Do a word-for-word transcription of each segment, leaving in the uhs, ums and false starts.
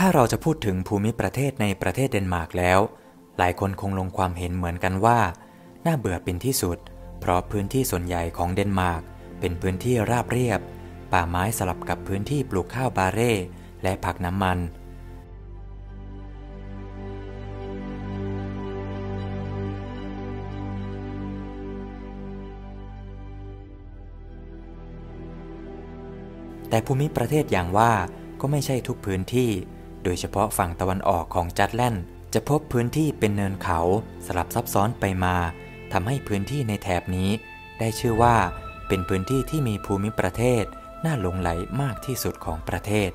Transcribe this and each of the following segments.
ถ้าเราจะพูดถึงภูมิประเทศในประเทศเดนมาร์กแล้วหลายคนคงลงความเห็นเหมือนกันว่าน่าเบื่อเป็นที่สุดเพราะพื้นที่ส่วนใหญ่ของเดนมาร์กเป็นพื้นที่ราบเรียบป่าไม้สลับกับพื้นที่ปลูกข้าวบาเร่และผักน้ำมันแต่ภูมิประเทศอย่างว่าก็ไม่ใช่ทุกพื้นที่โดยเฉพาะฝั่งตะวันออกของจัดแลนด์จะพบพื้นที่เป็นเนินเขาสลับซับซ้อนไปมาทำให้พื้นที่ในแถบนี้ได้ชื่อว่าเป็นพื้นที่ที่มีภูมิประเทศน่าหลงไหลมากที่สุดของประเทศ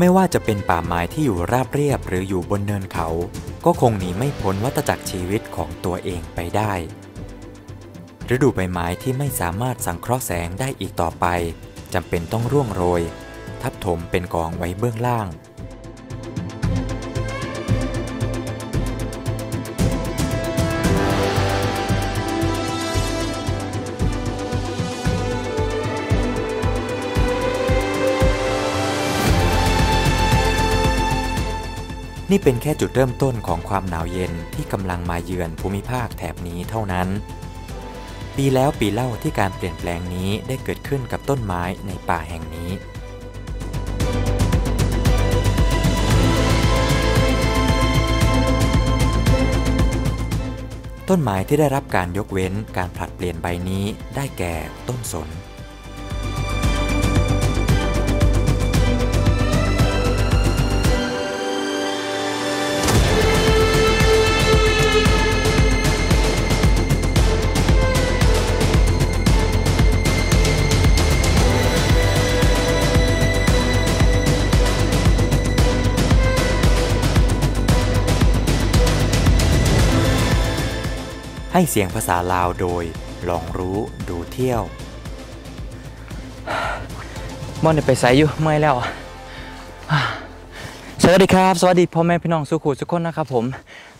ไม่ว่าจะเป็นป่าไม้ที่อยู่ราบเรียบหรืออยู่บนเนินเขาก็คงหนีไม่พ้นวัฏจักรชีวิตของตัวเองไปได้ฤดูใบไม้ที่ไม่สามารถสังเคราะห์แสงได้อีกต่อไปจำเป็นต้องร่วงโรยทับถมเป็นกองไว้เบื้องล่างนี่เป็นแค่จุดเริ่มต้นของความหนาวเย็นที่กำลังมาเยือนภูมิภาคแถบนี้เท่านั้นปีแล้วปีเล่าที่การเปลี่ยนแปลงนี้ได้เกิดขึ้นกับต้นไม้ในป่าแห่งนี้ต้นไม้ที่ได้รับการยกเว้นการผลัดเปลี่ยนใบนี้ได้แก่ต้นสนให้เสียงภาษาลาวโดยลองรู้ดูเที่ยวม่อนไปใส่อยู่ไม่แล้วสวัสดีครับสวัสดีพ่อแม่พี่น้องสุขุทุกคนนะครับผม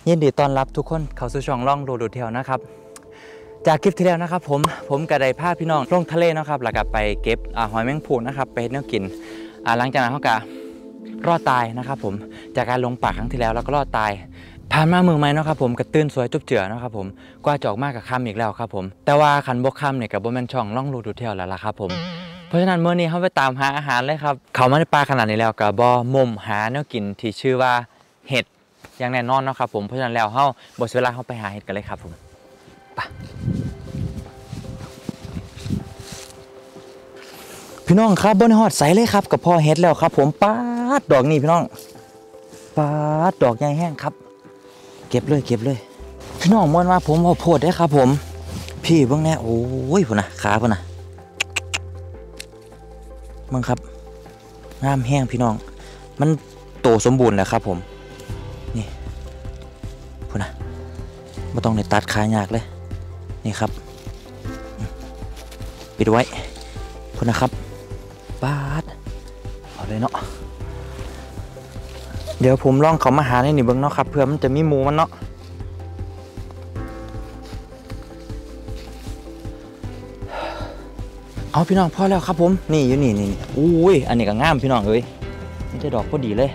ยินดีต้อนรับทุกคนเข้าสู่ช่องล่องรู้ดูเที่ยวนะครับจากคลิปที่แล้วนะครับผมผมกระไดพาพี่น้องลงทะเลนะครับแล้วก็ไปเก็บหอยแมงพู่นะครับไปเนื้อกินหลังจากนั้นเขาก็รอดตายนะครับผมจากการลงป่าครั้งที่แล้วแล้วก็รอดตายผ่านมามือไม้นะครับผมกระตื้นสวยจุบเจือนะครับผมกว่าจอกมากกับค่ำอีกแล้วครับผมแต่ว่าขันบกค่ำเนี่ยกับบ่แม่นช่องล่องรูดูเที่ยวแล้วล่ะครับผมเพราะฉะนั้นเมื่อนี้เขาไปตามหาอาหารเลยครับเขามาในป่าขนาดนี้แล้วกับบ่มุมหาแนวกินที่ชื่อว่าเห็ดอย่างแน่นอนนะครับผมเพราะฉะนั้นแล้วเขาหมดเวลาเขาไปหาเห็ดกันเลยครับผมไปพี่น้องครับบนหอดใสเลยครับกับพ่อเห็ดแล้วครับผมปาดดอกนี่พี่น้องปาดดอกใหญ่แห้งครับเก็บเลยเก็บเลยพี่น้องมวนว่าผมเอาโพดได้ครับผมพี่เบื้องแน่โอ้ยผมนะขาผมนะมึงครับน้ำแห้งพี่น้องมันโตสมบูรณ์แล้วครับผมนี่ผมนะไม่ต้องในตัดขายากเลยนี่ครับปิดไว้ผมนะครับปาดเอาเลยเนาะเดี๋ยวผมล่องเขามาหาในนี่เบิ้งเนาะครับเพื่อมันจะมีหมูมันเนาะเอาพี่น้องพอแล้วครับผมนี่อยู่นี่นี่อุ้ยอันนี้ก็งามพี่น้องเอ้ยนี่จะดอกพอดีเลย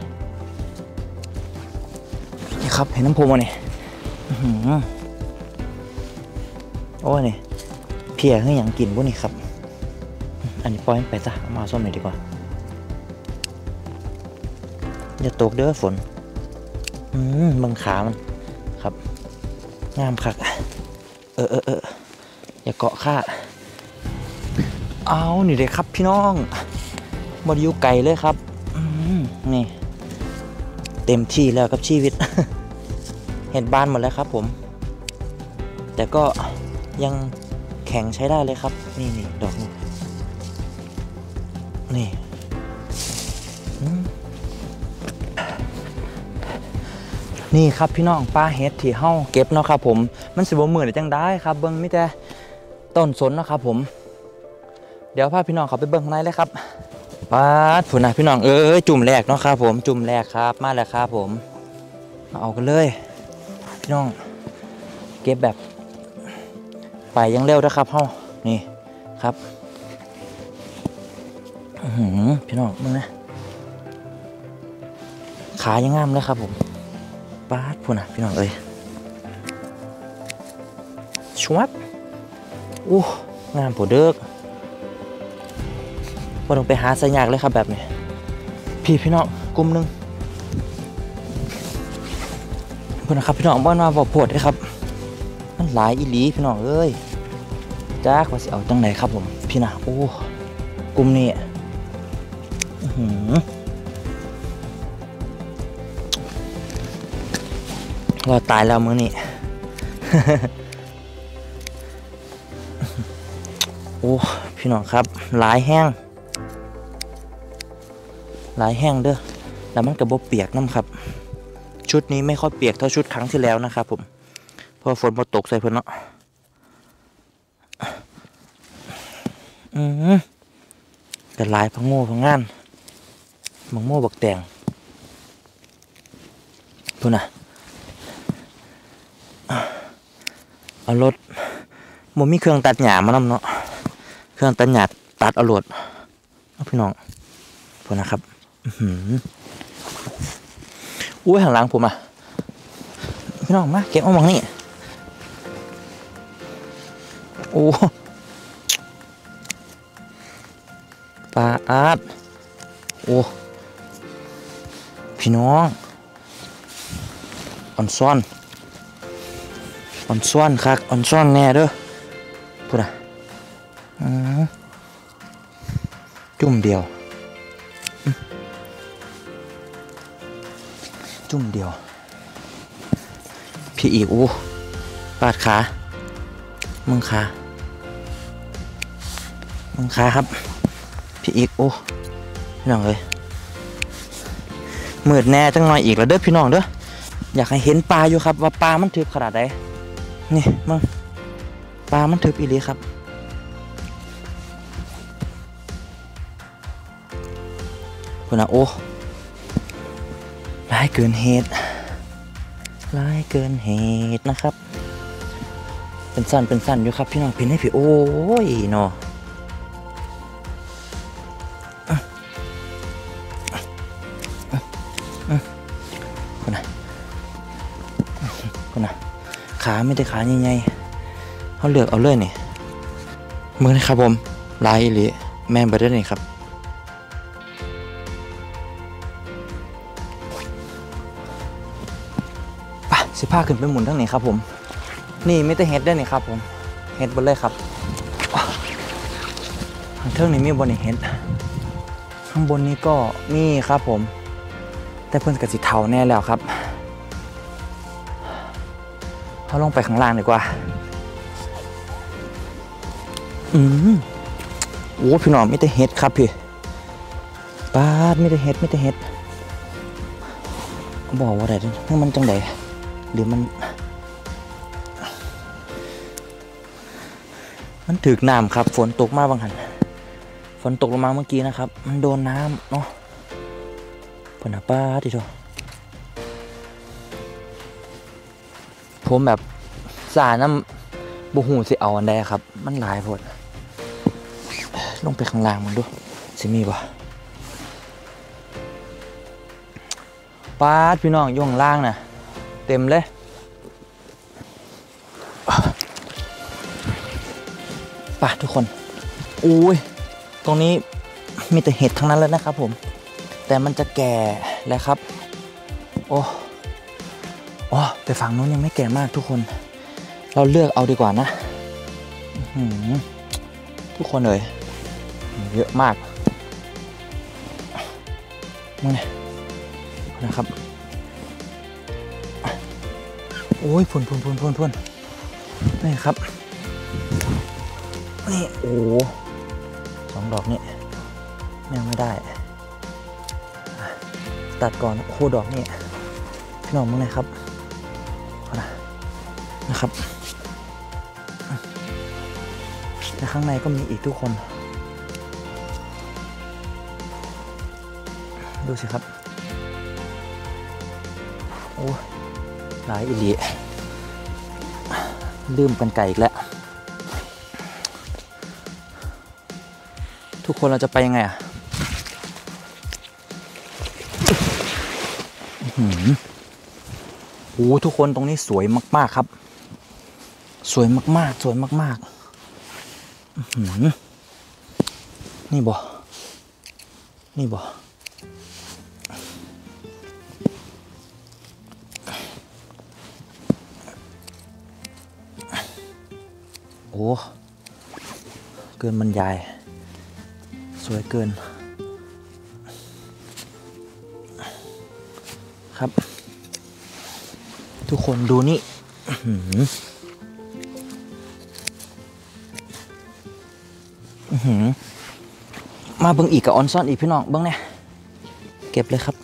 นี่ครับเห็นน้ำพุมาเนี่ยโอ้ยนี่เพียให้อย่างกินพวกนี้ครับอันนี้ปล่อยไปซะมาส้มหน่อยดีกว่า อย่าตกเด้อฝนอืมเบิ่งขามันครับงามคักเออเออเอออย่าเกาะข้าเอาหนิเลยครับพี่น้องบอดอยู่ไกลเลยครับนี่เต็มที่แล้วครับชีวิต เห็นบ้านหมดแล้วครับผมแต่ก็ยังแข็งใช้ได้เลยครับนี่นี่ดอกนี้นี่นี่ครับพี่น้องปลาเห็ดที่เฮาเก็บเนาะครับผมมันสิบ่มื้อได้จังได้ครับเบิ่งมีแต่ต้นสนเนาะครับผมเดี๋ยวพาพี่น้องเขาไปเบิ่งข้างในเลยครับปาดผุนนะพี่น้องเอ้ยจุ่มแรกเนาะครับผมจุ่มแรกครับมาแล้วครับผมเอากันเลยพี่น้องเก็บแบบไปยังเร็วนะครับเฮานี่ครับพี่น้องมึงนะขายังงามเลยครับผมปาดพูนะพี่น้องเอ้ยชวับอู้งามผู้เด็กว่าต้องไปหาสายยากเลยครับแบบนี้พี่พี่น้องกลุ่มหนึ่งพูนะครับพี่น้องบ้านมาบ่อปวดเลยครับมันหลายอีหลีพี่น้องเอ้ยจ้าว่าสิเอาจังไหนครับผมพี่นะโอ้กลุ่มนี้หืมเราตายแล้วมื้อนี้ โอ้พี่น้องครับหลายแห้งหลายแห้งเด้อแล้วมันกระบบเปียกน้ำครับชุดนี้ไม่ค่อยเปียกเท่าชุดครั้งที่แล้วนะครับผมเพราะฝนมาตกใส่เพื่อนเนาะอืมแต่หลายพังโม่พังงานมังโม่บักแตงพูดนะเอารถมันมีเครื่องตัดหญ้ามานำเนาะเครื่องตัดหญ้าตัดเอารถเอาพี่น้องพอนะครับอืออุ้ยหันหลังผมอ่ะพี่น้องมาเก็บเอามังนี่โอ้ปลาอาดโอ้พี่น้องอ่อนซ้อนอ่อนซ้อนคักอ่อนซ้อนแน่เด้อพูดนะจุ่มเดียวจุ่มเดียวพี่อีกอู้ปาดขามึงขามึงขาครับพี่อีกอู้พี่น้องเลยมืดแน่จังหน่อยอีกแล้วเด้อพี่น้องเด้ออยากให้เห็นปลาอยู่ครับว่าปลามันถือขนาดไหนนี่มึงปลามันทึบอีหลีครับคุณอาโอ้ร้ายเกินเหตุร้ายเกินเหตุนะครับเป็นสั้นเป็นสั้นอยู่ครับพี่น้องพินให้พี่โอ้ยเนาะคุณอาคุณอาขาไม่ได้ขาใหญ่ๆเขาเลือกเอาเลยนี่มือนะครับผมลายหรือแมนเบอร์เดนนี่ครับป่ะสิผ้าขึ้นไปหมุนทั้งนี้ครับผมนี่ไม่ได้เฮดเดนนี่ครับผมเฮดบนเลยครับทางเทิงนี่มีบนนี่เฮดข้างบนนี้ก็มีครับผมแต่เพิ่นกระสีเทาแน่แล้วครับเขาลงไปข้างล่างดีกว่าอืมโอ้พี่น้องไม่ได้เห็ดครับพี่ป้าไม่ได้เห็ดไม่ได้เห็ดบอกว่าอะไรนี่มันจังไดหรือมันมันถึกน้ำครับฝนตกมาบางหันฝนตกลงมาเมื่อกี้นะครับมันโดนน้ำเนาะปนป้าดิโชผมแบบสาน้ำบุหูสิเอาอันใดครับมันหลายผลลงไปข้างล่างมันดูสิมีบ่ปาดพี่น้องย่องล่างนะเต็มเลยปาดทุกคนอุ้ยตรงนี้มีแต่เห็ดทั้งนั้นเลยนะครับผมแต่มันจะแก่แล้วครับ โอ้โอ้แต่ฝั่งนู้นยังไม่แก่มากทุกคนเราเลือกเอาดีกว่านะทุกคนเลยเยอะมากมาเนี่ยนะครับโอ้ยพุ่นพุ่นพุ่นพุ่นพุ่นนี่ครับนี่โอ้สองดอกนี่ยังไม่ได้ตัดก่อนคู่ดอกนี่พี่น้องมึงเลยครับนะครับแต่ข้างในก็มีอีกทุกคนดูสิครับโอ้หลายอีหลีลืมกันไก่อีกแล้วทุกคนเราจะไปยังไงอ่ะโอ้ทุกคนตรงนี้สวยมากๆครับสวยมากๆสวยมากๆนี่บ่นี่บ่โอ้เกินบรรยายสวยเกินครับทุกคนดูนี่มาเบิ่งอีกกับออนซ่อนอีกพี่น้องเบิ่งเนี่ยเก็บเลยครับ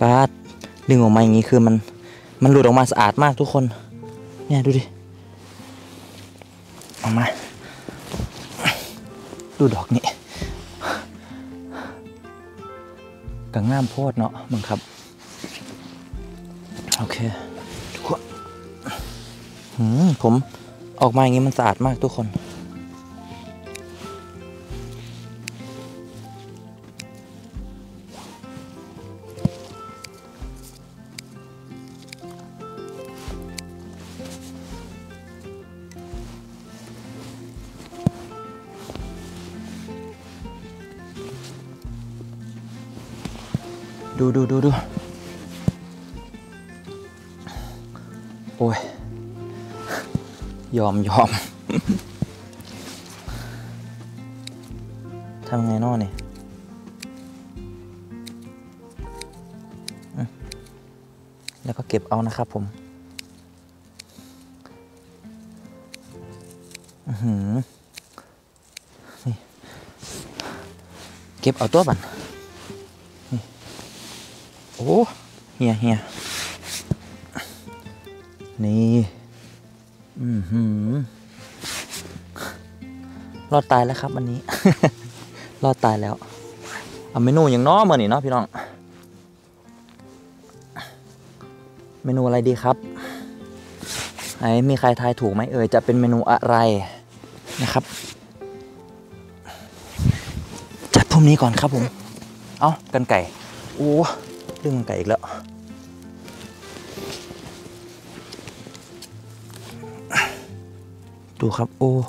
ปาดดึงออกมาอย่างนี้คือมันมันหลุดออกมาสะอาดมากทุกคนเนี่ยดูดิออกมาดูดอกนี่กังน้ำโพดเนาะมึงครับโอเคทุกคนผมออกมาอย่างนี้มันสะอาดมากทุกคนดูดูดูดูโอ้ยยอมยอม ทำไงนอเนี่ยแล้วก็เก็บเอานะครับผมนี่เก็บเอาตัวบันโอ้เฮียเฮียนี่อือหือรอดตายแล้วครับวันนี้ รอดตายแล้วเอาเมนูอย่างน้อมาหนิเนาะพี่น้องเมนูอะไรดีครับไอ้มีใครทายถูกไหมเอ่ยจะเป็นเมนูอะไรนะครับจัดพรุ่งนี้ก่อนครับผมเอากรรไกรโอ้เรื่องมันไก่อีกแล้วดูครับโอ้ครับมั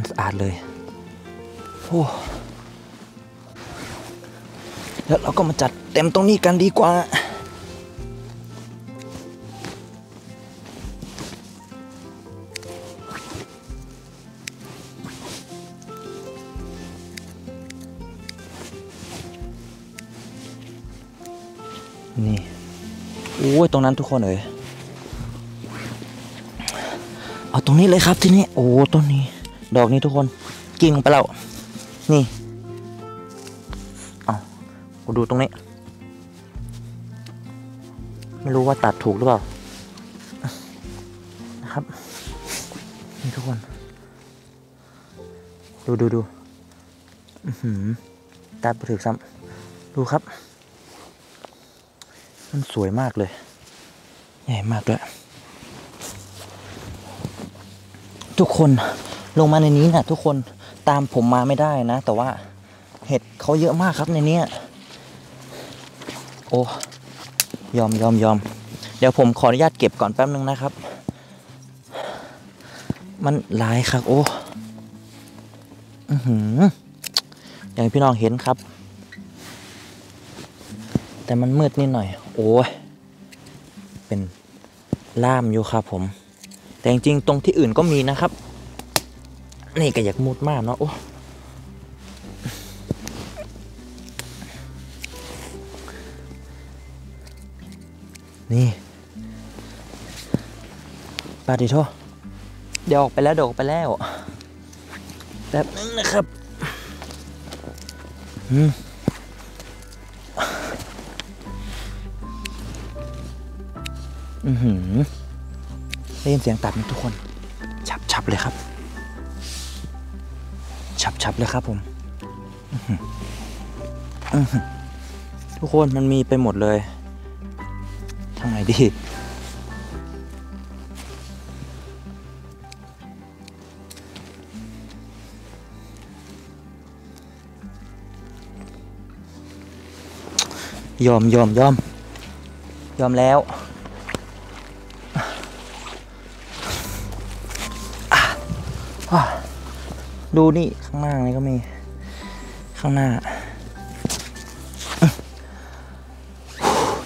นสะอาดเลยโอ้แล้วเราก็มาจัดเต็มตรงนี้กันดีกว่านี่โอ้ยตรงนั้นทุกคนเอ๋ยเอาตรงนี้เลยครับที่นี่โอ้ต้นนี้ดอกนี้ทุกคนกิ่งไปแล้วนี่เอากูดูตรงนี้ไม่รู้ว่าตัดถูกหรือเปล่านะครับนี่ทุกคนดูดูดูตัดไปถึงซ้ำดูครับมันสวยมากเลยใหญ่มากเลยทุกคนลงมาในนี้นะทุกคนตามผมมาไม่ได้นะแต่ว่าเห็ดเขาเยอะมากครับในนี้โอ้ยอมยอมยอม เดี๋ยวผมขออนุญาตเก็บก่อนแป๊บนึงนะครับมันหลายครับโอ้อือหืออย่างพี่น้องเห็นครับแต่มันมืดนิดหน่อยโอ้ยเป็นล่ามอยู่ครับผมแต่จริงๆตรงที่อื่นก็มีนะครับนี่ก็อยากมุดมากเนาะโอ้นี่ปาดิโทเดี๋ยวออกไปแล้วเดี๋ยวออกไปแล้วแป๊บนึงนะครับอืมอือหือได้ยินเสียงตัดทุกคนฉับๆเลยครับฉับๆเลยครับผมทุกคนมันมีไปหมดเลยทางไหนดียอมยอมยอมยอมแล้วดูนี่ข้างหน้านี่ก็มีข้างหน้า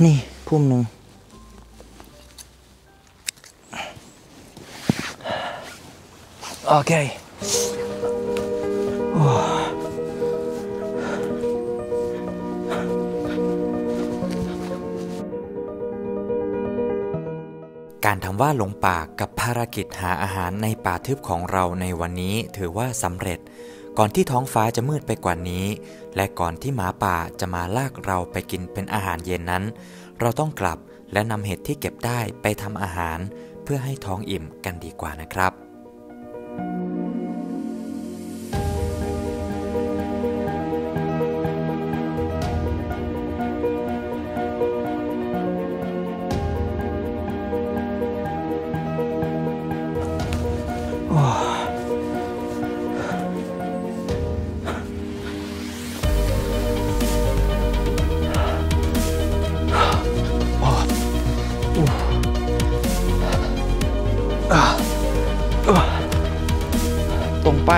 นี่พุ่มหนึ่งโอเคการทำว่าหลงป่ากับภารกิจหาอาหารในป่าทึบของเราในวันนี้ถือว่าสำเร็จก่อนที่ท้องฟ้าจะมืดไปกว่านี้และก่อนที่หมาป่าจะมาลากเราไปกินเป็นอาหารเย็นนั้นเราต้องกลับและนำเห็ดที่เก็บได้ไปทำอาหารเพื่อให้ท้องอิ่มกันดีกว่านะครับตรงไป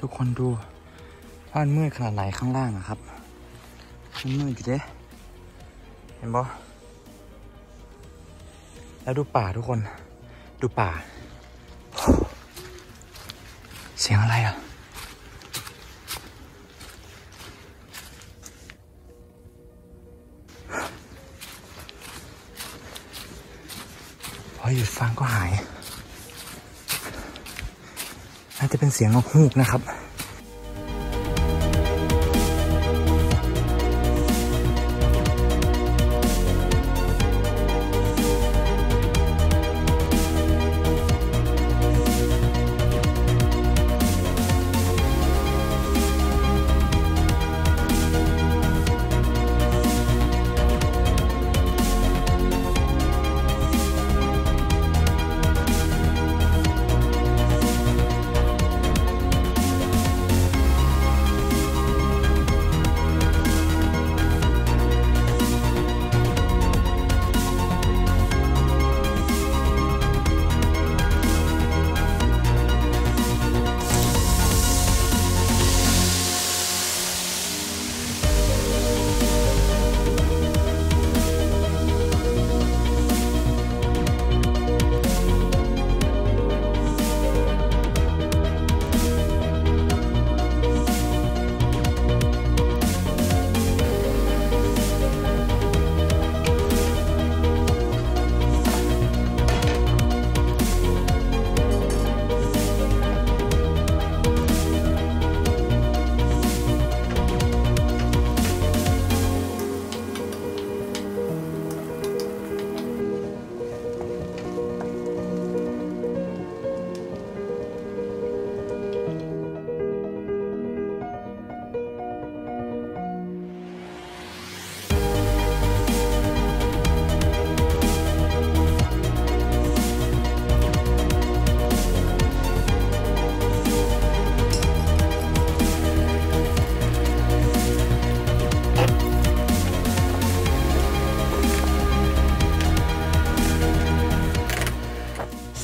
ทุกคนดูว่ามันมืดขนาดไหนข้างล่างอะครับมันมืดอยู่เด้เห็นปะแล้วดูป่าทุกคนดูป่าเสียงอะไรอะพอหยุดฟังก็หายน่าจะเป็นเสียงนกฮูกนะครับ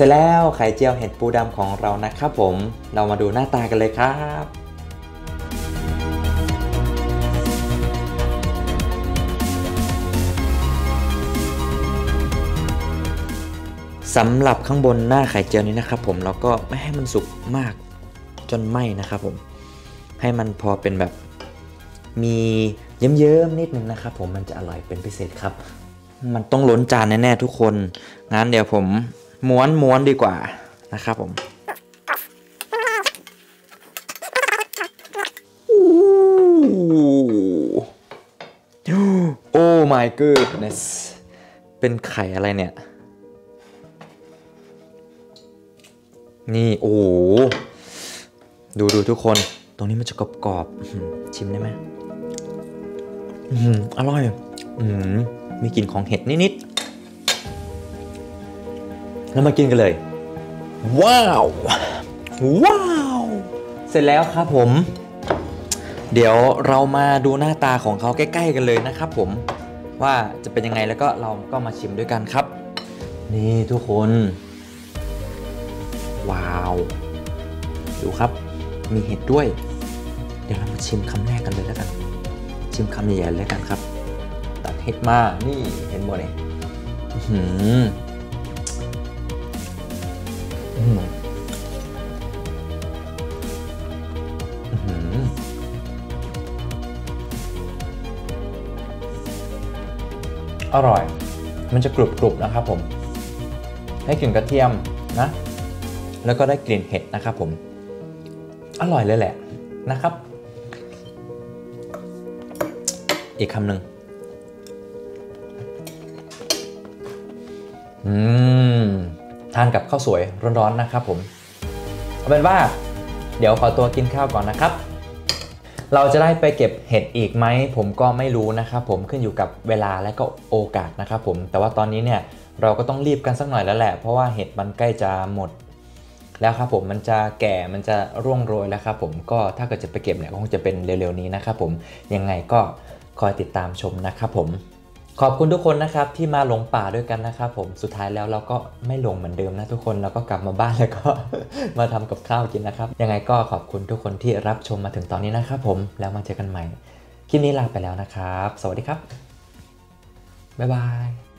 สร็จแล้วไข่เจียวเห็ดปูดำของเรานะครับผมเรามาดูหน้าตากันเลยครับสำหรับข้างบนหน้าไข่เจียวนี้นะครับผมเราก็ไม่ให้มันสุกมากจนไหม้นะครับผมให้มันพอเป็นแบบมีเยิ้มๆนิดนึงนะครับผมมันจะอร่อยเป็นพิเศษครับมันต้องล้นจานแน่ๆทุกคนงั้นเดี๋ยวผมม้วนม้วนดีกว่านะครับผมโอ้ my goodness เป็นไข่อะไรเนี่ยนี่โอ้ดูดูทุกคนตรงนี้มันจะกรอบกรอบชิมได้ไหมอร่อยมีกลิ่นของเห็ดนิดๆแล้วมากินกันเลยว้าวว้าวเสร็จแล้วครับผมเดี๋ยวเรามาดูหน้าตาของเขาใกล้ๆกันเลยนะครับผมว่าจะเป็นยังไงแล้วก็เราก็มาชิมด้วยกันครับนี่ทุกคนว้าวดูครับมีเห็ดด้วยเดี๋ยวเรามาชิมคำแรกกันเลยแล้วกันชิมคำใหญ่ๆเลยกันครับตัดเห็ดมานี่เห็นหมดเลยหืมหืมอร่อยมันจะกรุบๆนะครับผมให้กลิ่นกระเทียมนะแล้วก็ได้กลิ่นเห็ดนะครับผมอร่อยเลยแหละนะครับอีกคำหนึ่งอืมทานกับข้าวสวยร้อนๆนะครับผมเอาเป็นว่าเดี๋ยวขอตัวกินข้าวก่อนนะครับเราจะได้ไปเก็บเห็ดอีกไหมผมก็ไม่รู้นะครับผมขึ้นอยู่กับเวลาและก็โอกาสนะครับผมแต่ว่าตอนนี้เนี่ยเราก็ต้องรีบกันสักหน่อยแล้วแหละเพราะว่าเห็ดมันใกล้จะหมดแล้วครับผมมันจะแก่มันจะร่วงโรยแล้วครับผมก็ถ้าเกิดจะไปเก็บเนี่ยคงจะเป็นเร็วๆนี้นะครับผมยังไงก็คอยติดตามชมนะครับผมขอบคุณทุกคนนะครับที่มาหลงป่าด้วยกันนะครับผมสุดท้ายแล้วเราก็ไม่หลงเหมือนเดิมนะทุกคนเราก็กลับมาบ้านแล้วก็ มาทำกับข้าวกินนะครับยังไงก็ขอบคุณทุกคนที่รับชมมาถึงตอนนี้นะครับผมแล้วมาเจอกันใหม่คลิปนี้ลาไปแล้วนะครับสวัสดีครับบ๊ายบาย